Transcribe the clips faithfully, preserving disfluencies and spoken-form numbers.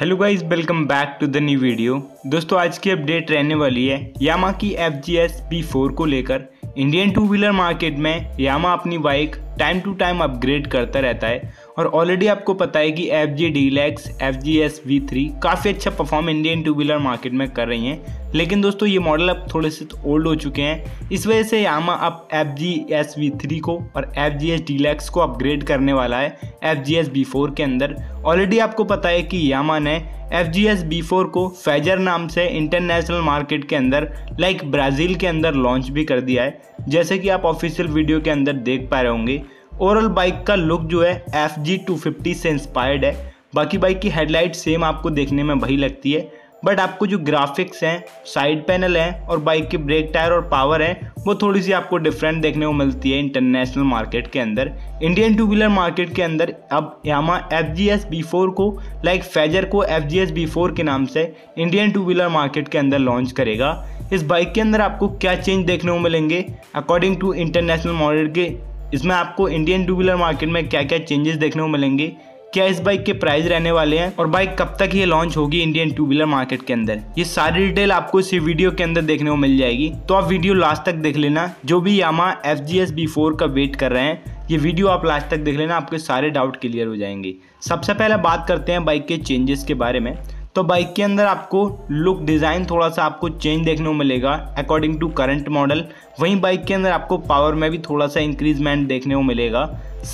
Hello guys, welcome back to the new video. दोस्तों, आज की अपडेट रहने वाली है यामा की F G S B four को लेकर। इंडियन टू व्हीलर मार्केट में यामा अपनी bike time to time upgrade करता रहता है और ऑलरेडी आपको पता है कि F G deluxe F G S B three काफ़ी अच्छा perform Indian two wheeler market में कर रही हैं। लेकिन दोस्तों, ये मॉडल अब थोड़े से ओल्ड हो चुके हैं, इस वजह से यामा अब F G S B three को और एफ जी एस डीलक्स को अपग्रेड करने वाला है F G S B four के अंदर। ऑलरेडी आपको पता है कि यामा ने F G S B four को फैजर नाम से इंटरनेशनल मार्केट के अंदर लाइक ब्राज़ील के अंदर लॉन्च भी कर दिया है, जैसे कि आप ऑफिशियल वीडियो के अंदर देख पा रहे होंगे। ओवरऑल बाइक का लुक जो है एफ जी टू फिफ्टी से इंस्पायर्ड है। बाकी बाइक की हेडलाइट सेम आपको देखने में वही लगती है, बट आपको जो ग्राफिक्स हैं, साइड पैनल हैं और बाइक के ब्रेक टायर और पावर हैं, वो थोड़ी सी आपको डिफरेंट देखने को मिलती है इंटरनेशनल मार्केट के अंदर। इंडियन टू व्हीलर मार्केट के अंदर अब Yamaha F G S B four को लाइक फैजर को F G S B four के नाम से इंडियन टू व्हीलर मार्केट के अंदर लॉन्च करेगा। इस बाइक के अंदर आपको क्या चेंज देखने को मिलेंगे अकॉर्डिंग टू इंटरनेशनल मॉडल के, इसमें आपको इंडियन टू व्हीलर मार्केट में क्या क्या चेंजेस देखने को मिलेंगे, क्या इस बाइक के प्राइस रहने वाले हैं और बाइक कब तक ये लॉन्च होगी इंडियन टू व्हीलर मार्केट के अंदर, ये सारी डिटेल आपको इसी वीडियो के अंदर देखने को मिल जाएगी। तो आप वीडियो लास्ट तक देख लेना। जो भी Yamaha F G S B four का वेट कर रहे हैं, ये वीडियो आप लास्ट तक देख लेना, आपके सारे डाउट क्लियर हो जाएंगे। सबसे पहले बात करते हैं बाइक के चेंजेस के बारे में। तो बाइक के अंदर आपको लुक डिज़ाइन थोड़ा सा आपको चेंज देखने को मिलेगा अकॉर्डिंग टू करंट मॉडल। वहीं बाइक के अंदर आपको पावर में भी थोड़ा सा इंक्रीजमेंट देखने को मिलेगा।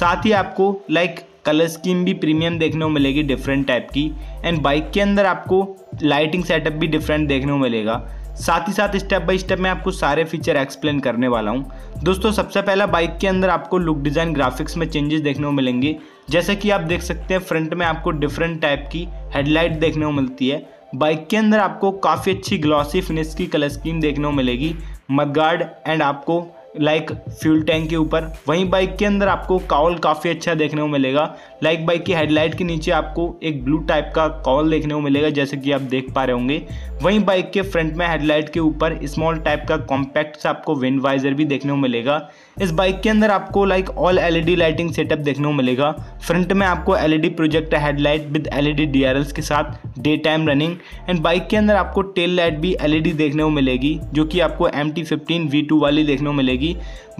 साथ ही आपको लाइक कलर स्कीम भी प्रीमियम देखने को मिलेगी, डिफरेंट टाइप की। एंड बाइक के अंदर आपको लाइटिंग सेटअप भी डिफरेंट देखने को मिलेगा। साथ ही साथ स्टेप बाय स्टेप मैं आपको सारे फीचर एक्सप्लेन करने वाला हूं। दोस्तों, सबसे पहला बाइक के अंदर आपको लुक डिज़ाइन ग्राफिक्स में चेंजेस देखने को मिलेंगे। जैसे कि आप देख सकते हैं, फ्रंट में आपको डिफरेंट टाइप की हेडलाइट देखने को मिलती है। बाइक के अंदर आपको काफ़ी अच्छी ग्लॉसी फिनिश की कलर स्कीम देखने को मिलेगी, मडगार्ड एंड आपको लाइक फ्यूल टैंक के ऊपर। वहीं बाइक के अंदर आपको कॉल काफ़ी अच्छा देखने को मिलेगा। लाइक बाइक की हेडलाइट के नीचे आपको एक ब्लू टाइप का कॉल देखने को मिलेगा, जैसे कि आप देख पा रहे होंगे। वहीं बाइक के फ्रंट में हेडलाइट के ऊपर स्मॉल टाइप का कॉम्पैक्ट सा आपको विंड वाइजर भी देखने को मिलेगा। इस बाइक के अंदर आपको like all L E D lighting setup देखने को मिलेगा। फ्रंट में आपको L E D projector headlight with L E D D R Ls के साथ day time running. And bike के अंदर आपको टेल लाइट भी एल ई डी देखने को मिलेगी, जो कि आपको M T fifteen V two वाली देखने को मिलेगी।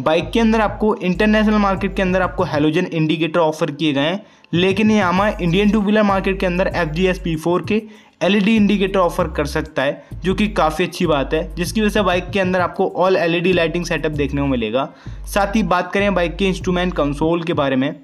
बाइक के अंदर आपको इंटरनेशनल मार्केट के अंदर आपको हैलोजन इंडिकेटर ऑफर किए गए हैं, लेकिन Yamaha Indian two wheeler market के अंदर F G S B four के L E D indicator offer कर सकता है, जो कि काफ़ी अच्छी बात है, जिसकी वजह से बाइक के अंदर आपको all L E D lighting setup देखने को मिलेगा। साथ ही बात करें बाइक के इंस्ट्रूमेंट कंसोल के बारे में,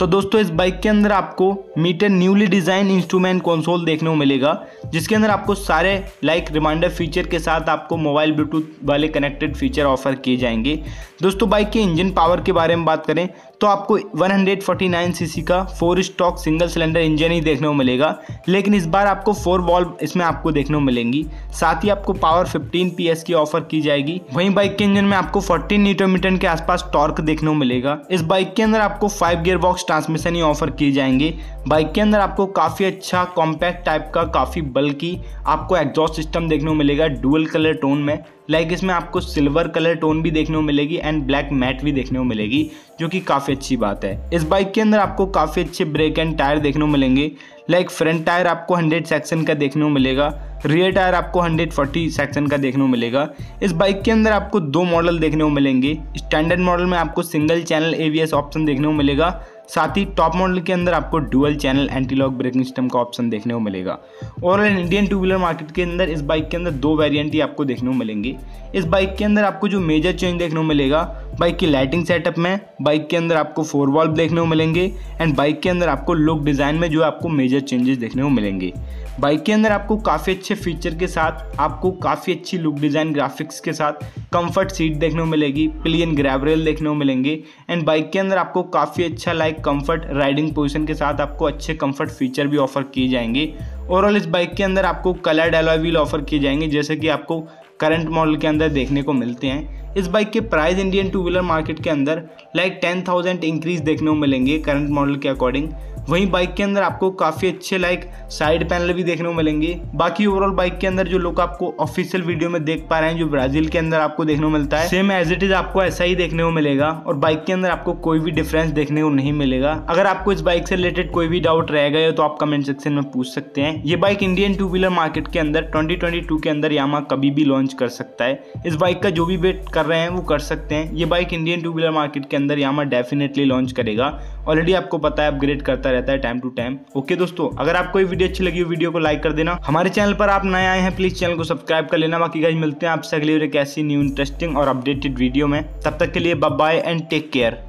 तो दोस्तों इस बाइक के अंदर आपको meter newly design instrument console देखने को मिलेगा, जिसके अंदर आपको सारे लाइक रिमाइंडर फीचर के साथ आपको मोबाइल ब्लूटूथ वाले कनेक्टेड फीचर ऑफर किए जाएंगे। दोस्तों, बाइक के इंजन पावर के बारे में बात करें तो आपको वन फोर्टी नाइन सीसी का four stroke single cylinder engine ही देखने को मिलेगा, लेकिन इस बार आपको फोर वॉल्व इसमें आपको देखने को मिलेंगी। साथ ही आपको पावर फिफ्टीन पी एस की ऑफर की जाएगी। वहीं बाइक के इंजन में आपको फोर्टीन न्यूटन मीटर के आसपास टॉर्क देखने को मिलेगा। इस बाइक के अंदर आपको फाइव गियर बॉक्स ट्रांसमिशन ही ऑफर किए जाएंगे। बाइक के अंदर आपको काफ़ी अच्छा कॉम्पैक्ट टाइप का, काफ़ी बल्कि आपको एग्जॉस्ट सिस्टम देखने को मिलेगा डुअल कलर टोन में। लाइक इसमें आपको सिल्वर कलर टोन भी देखने को मिलेगी एंड ब्लैक मैट भी देखने को मिलेगी, जो कि काफ़ी अच्छी बात है। इस बाइक के अंदर आपको काफ़ी अच्छे ब्रेक एंड टायर देखने को मिलेंगे। लाइक फ्रंट टायर आपको हंड्रेड सेक्शन का देखने को मिलेगा, रियर टायर आपको हंड्रेड फोर्टी सेक्शन का देखने को मिलेगा। इस बाइक के अंदर आपको दो मॉडल देखने को मिलेंगे। स्टैंडर्ड मॉडल में आपको single channel A B S option देखने को मिलेगा। साथ ही टॉप मॉडल के अंदर आपको dual channel anti lock braking system का ऑप्शन देखने को मिलेगा। Overall Indian two wheeler market के अंदर इस बाइक के अंदर दो वेरिएंट ही आपको देखने को मिलेंगे। इस बाइक के अंदर आपको जो मेजर चेंज देखने को मिलेगा बाइक की लाइटिंग सेटअप में, बाइक के अंदर आपको फोर वॉल्व देखने को मिलेंगे एंड बाइक के अंदर आपको लुक डिज़ाइन में जो आपको मेजर चेंजेस देखने को मिलेंगे। बाइक के अंदर आपको काफ़ी अच्छे फीचर के साथ आपको काफ़ी अच्छी लुक डिज़ाइन ग्राफिक्स के साथ कंफर्ट सीट देखने को मिलेगी, प्लेन ग्रेवरेल देखने को मिलेंगे एंड बाइक के अंदर आपको काफ़ी अच्छा लाइक कंफर्ट राइडिंग पोजीशन के साथ आपको अच्छे कंफर्ट फीचर भी ऑफर किए जाएंगे। ओवरऑल इस बाइक के अंदर आपको कलर्ड अलॉय व्हील ऑफर किए जाएंगे, जैसे कि आपको करंट मॉडल के अंदर देखने को मिलते हैं। इस बाइक के price Indian two wheeler market के अंदर लाइक टेन थाउजेंड इंक्रीज देखने को मिलेंगे करंट मॉडल के अकॉर्डिंग। वहीं बाइक के अंदर आपको काफ़ी अच्छे लाइक साइड पैनल भी देखने को मिलेंगे। बाकी ओवरऑल बाइक के अंदर जो लुक आपको ऑफिशियल वीडियो में देख पा रहे हैं जो ब्राजील के अंदर आपको देखने को मिलता है, सेम एज इट इज आपको ऐसा ही देखने को मिलेगा और बाइक के अंदर आपको कोई भी डिफरेंस देखने को नहीं मिलेगा। अगर आपको इस बाइक से रिलेटेड कोई भी डाउट रह गया तो आप कमेंट सेक्शन में पूछ सकते हैं। ये bike Indian two wheeler market के अंदर ट्वेंटी ट्वेंटी टू के अंदर यामा कभी भी लॉन्च कर सकता है। इस बाइक का जो भी वेट कर रहे हैं वो कर सकते हैं। ये bike Indian two wheeler market के अंदर यामा डेफिनेटली लॉन्च करेगा। ऑलरेडी आपको पता है अपग्रेड करता रहता है टाइम टू टाइम। ओके दोस्तों, अगर आपको ये वीडियो अच्छी लगी वीडियो को लाइक कर देना। हमारे चैनल पर आप नए आए हैं प्लीज चैनल को सब्सक्राइब कर लेना। बाकी गाइस मिलते हैं आपसे अगली एक ऐसी न्यू इंटरेस्टिंग और अपडेटेड वीडियो में। तब तक के लिए bye bye and take care.